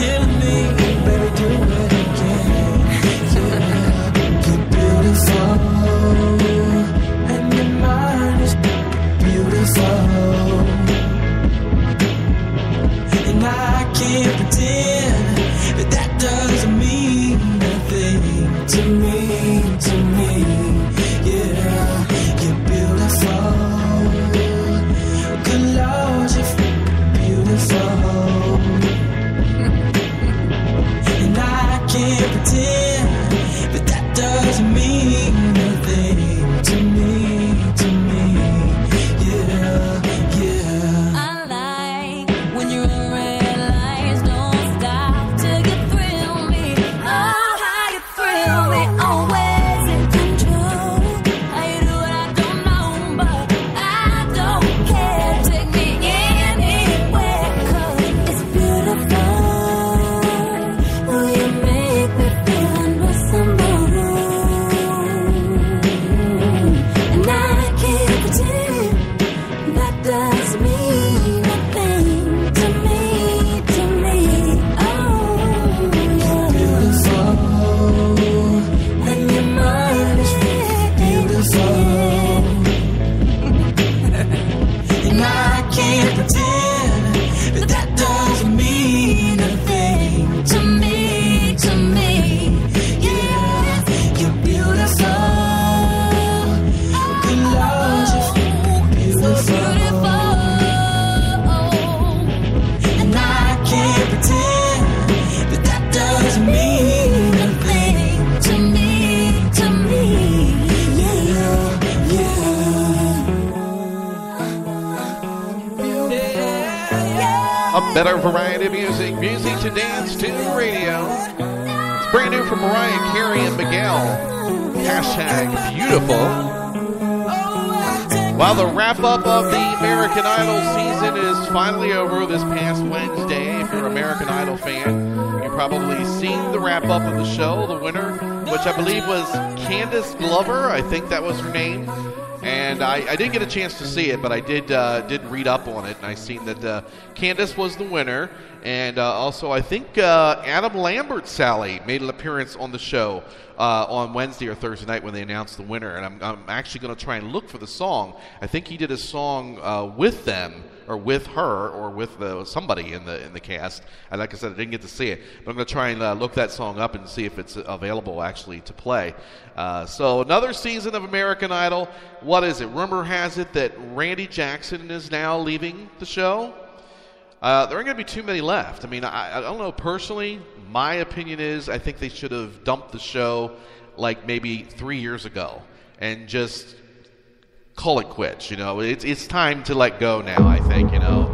killing me. Baby, do it again. Yeah, you're beautiful. And your mind is beautiful. And I can't pretend that that doesn't mean nothing to me, to me. Yeah, you're beautiful. Good Lord, you're beautiful. Can't pretend, but that doesn't mean nothing to me, yeah, yeah. I like when you're in red lights, don't stop till you thrill me. Oh, how you thrill me, always in control. How you do it, I don't know, but I don't care. Take me anywhere, cause it's beautiful. Oh, you make better variety of music. Music to Dance to Radio. It's brand new from Mariah Carey and Miguel. Hashtag beautiful. While the wrap-up of the American Idol season is finally over this past Wednesday, if you're an American Idol fan, you've probably seen the wrap-up of the show. The winner, which I believe was Candice Glover, I think that was her name. And I didn't get a chance to see it, but I did read up on it, and I seen that Candice was the winner. And also, I think Adam Lambert, Sally, made an appearance on the show on Wednesday or Thursday night when they announced the winner. And I'm actually going to try and look for the song. I think he did a song with them, or with her, or with somebody in the cast. And like I said, I didn't get to see it, but I'm going to try and look that song up and see if it's available actually to play. So another season of American Idol. What is it? Rumor has it that Randy Jackson is now leaving the show. There aren't going to be too many left. I mean, I don't know. Personally, my opinion is I think they should have dumped the show like maybe 3 years ago and just call it quits. You know, it's time to let go now, I think, you know.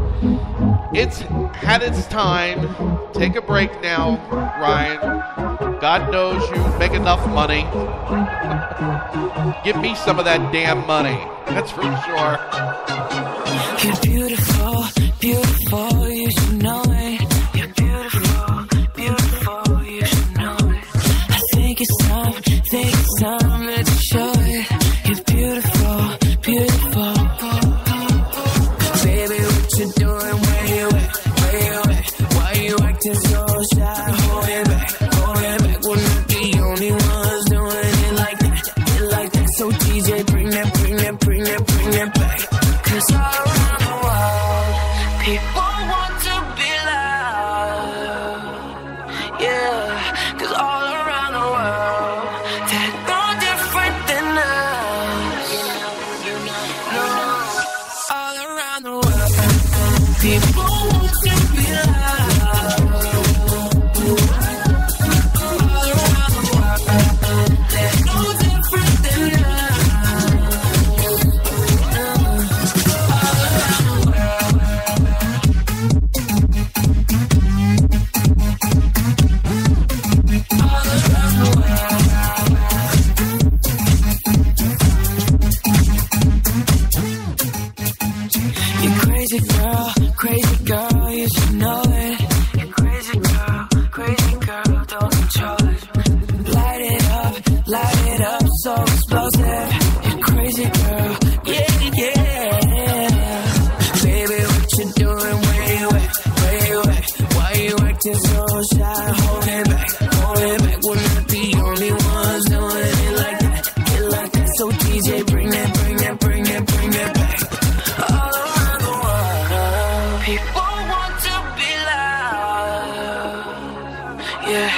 It's had its time. Take a break now, Ryan. God knows you make enough money. Give me some of that damn money. That's for sure. You're beautiful. Beautiful, you should know it. You're beautiful, beautiful, you should know it. I think it's time to show it. You're beautiful, beautiful. Baby, what you doing? Where you at? Where you at? Why you acting so shy? Hold it back, hold it back. We're not the only ones doing it like that, it like that. So DJ, bring that, bring that, bring that, bring that back. 'Cause all around the world, people want to be loved, yeah, 'cause all around the world, they're no different than us, no, all around the world, people want to be loved, acting so shy, hold it back, we're not the only ones doing it like that, get like that, so DJ, bring that, bring that, bring that, bring that back, all around the world, people want to be loud, yeah.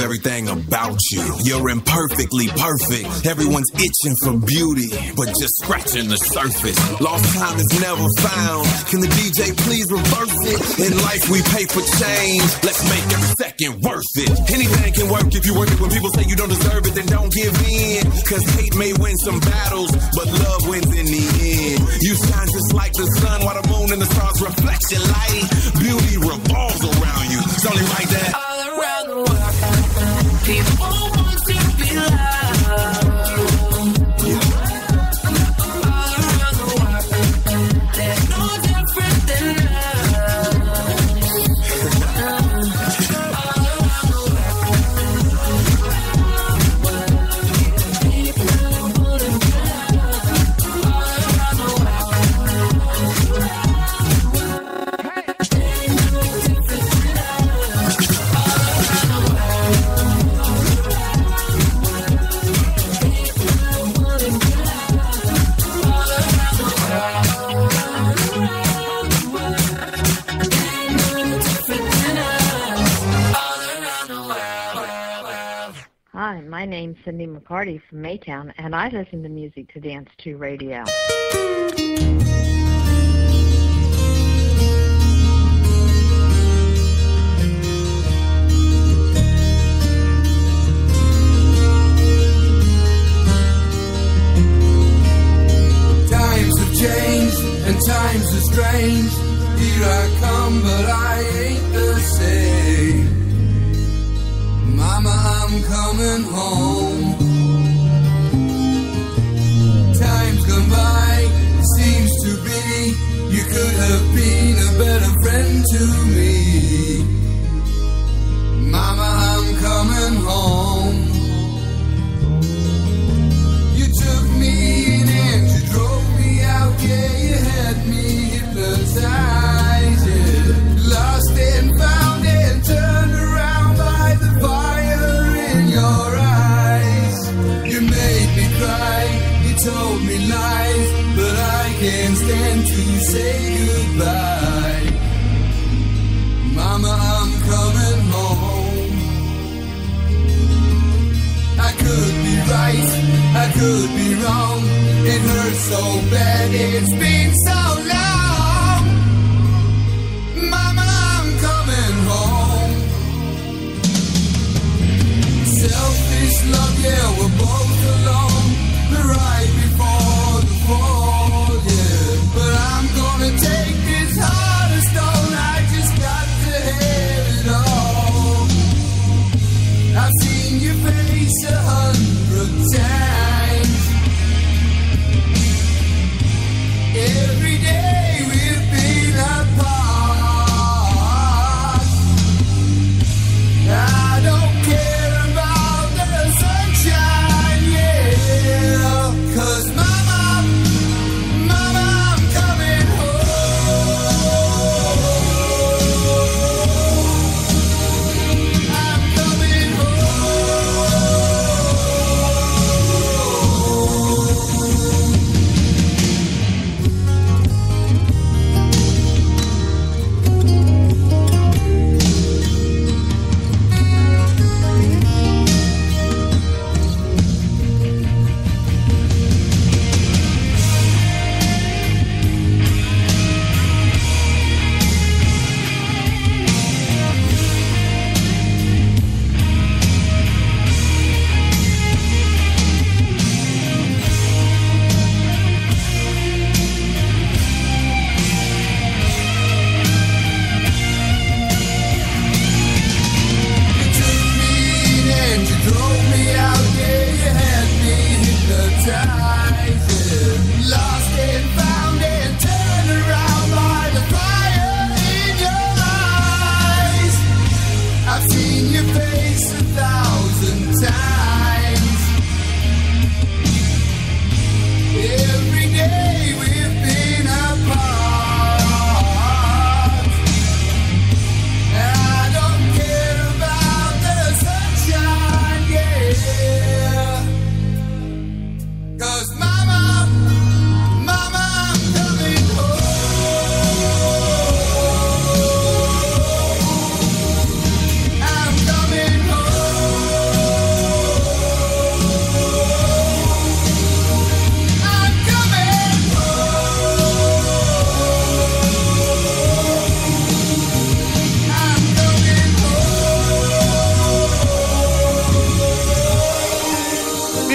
Everything about you. You're imperfectly perfect. Everyone's itching for beauty, but just scratching the surface. Lost time is never found. Can the DJ please reverse it? In life we pay for change. Let's make every second worth it. Anything can work if you work it. When people say you don't deserve it, then don't give in. Cause hate may win some battles, but love wins in the end. You shine just like the sun, while the moon and the stars reflect your light. Beauty revolves around you. It's only right that all around the world. People want to be loved. My name's Cindy McCarty from Maytown, and I listen to Music 2 Dance 2 Radio. Times have changed, and times are strange. Here I come, but I ain't the same. Mama, I'm coming home. Time's gone by, seems to be. You could have been a better friend to me. Mama, I'm coming home. You took me in and you drove me out. Yeah, you had me hypnotized. Yeah. Lost and found and turned around by the fire. Your eyes, you made me cry, you told me lies, but I can't stand to say goodbye. Mama, I'm coming home. I could be right, I could be wrong, it hurts so bad, it's been so long. Mama, I'm coming home. Selfish love, yeah, we're both alone. We're right before the fall, yeah. But I'm gonna take this heart of stone. I just got to have it all. I've seen your face 100 times. Every day we've been apart. I don't care. Sunshine.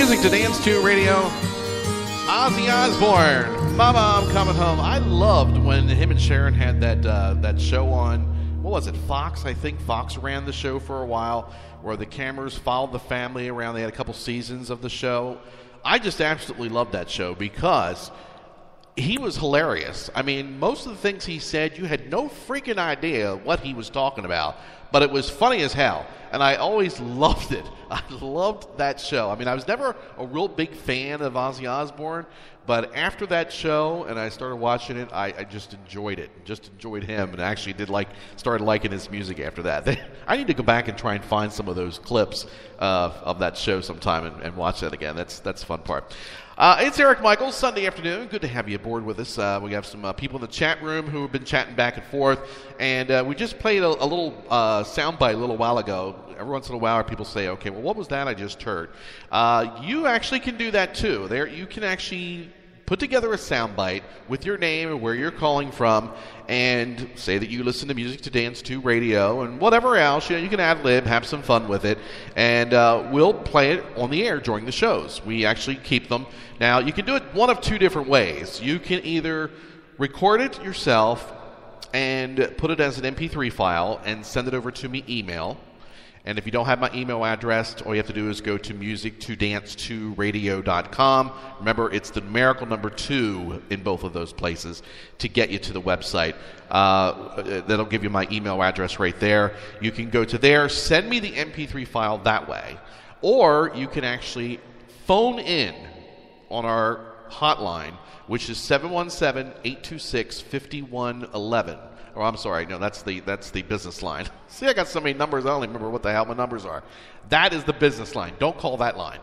Music to Dance 2 Radio. Ozzy Osbourne, Mama, I'm Coming Home. I loved when him and Sharon had that show on, what was it, Fox? I think Fox ran the show for a while where the cameras followed the family around. They had a couple seasons of the show. I just absolutely loved that show because he was hilarious. I mean, most of the things he said, you had no freaking idea what he was talking about, but it was funny as hell, and I always loved it. I loved that show. I mean, I was never a real big fan of Ozzy Osbourne, but after that show and I started watching it, I just enjoyed it, just enjoyed him, and actually started liking his music after that. I need to go back and try and find some of those clips of that show sometime and watch that again. That's the fun part. It's Eric Michaels, Sunday afternoon. Good to have you aboard with us. We have some people in the chat room who have been chatting back and forth, and we just played a little soundbite a little while ago. Every once in a while, people say, okay, well, what was that I just heard? You actually can do that, too. There, you can actually put together a soundbite with your name and where you're calling from and say that you listen to Music to Dance to Radio and whatever else. You know, you can ad-lib, have some fun with it, and we'll play it on the air during the shows. We actually keep them. Now, you can do it one of two different ways. You can either record it yourself and put it as an MP3 file and send it over to me email. And if you don't have my email address, all you have to do is go to music2dance2radio.com. Remember, it's the numerical number 2 in both of those places to get you to the website. That'll give you my email address right there. You can go to there, send me the MP3 file that way. Or you can actually phone in on our hotline, which is 717-826-5111. Oh, I'm sorry. No, that's the business line. See, I got so many numbers, I don't even remember what the hell my numbers are. That is the business line. Don't call that line.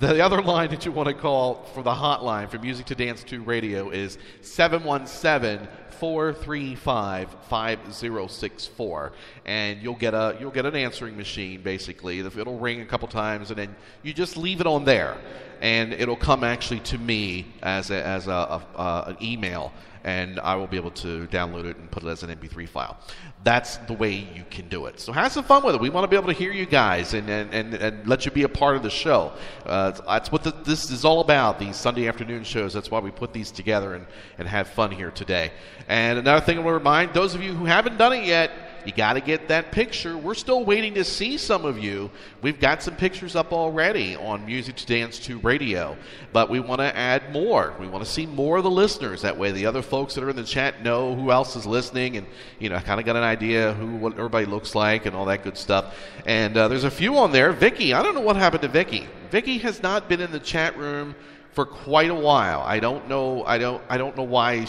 The other line that you want to call for the hotline for Music to Dance 2 Radio is 717-435-5064, and you'll get an answering machine, basically. It'll ring a couple times, and then you just leave it on there, and it'll come actually to me as an email, and I will be able to download it and put it as an MP3 file. That's the way you can do it. So have some fun with it. We want to be able to hear you guys and let you be a part of the show. That's what this is all about, these Sunday afternoon shows. That's why we put these together and have fun here today. And another thing I want to remind those of you who haven't done it yet, you got to get that picture. We're still waiting to see some of you. We've got some pictures up already on Music to Dance 2 Radio, but we want to add more. We want to see more of the listeners. That way the other folks that are in the chat know who else is listening and, you know, kind of got an idea what everybody looks like and all that good stuff. And there's a few on there. Vicky, I don't know what happened to Vicky. Vicky has not been in the chat room for quite a while. I don't know. I don't know why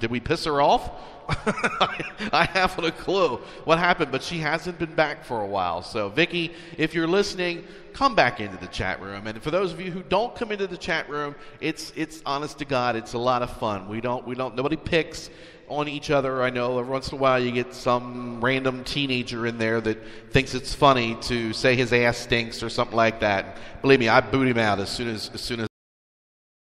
did we piss her off? I haven't a clue what happened, but she hasn't been back for a while. So, Vicky, if you're listening, come back into the chat room. And for those of you who don't come into the chat room, it's honest to God, it's a lot of fun. We don't nobody picks on each other. I know every once in a while you get some random teenager in there that thinks it's funny to say his ass stinks or something like that. Believe me, I boot him out as soon as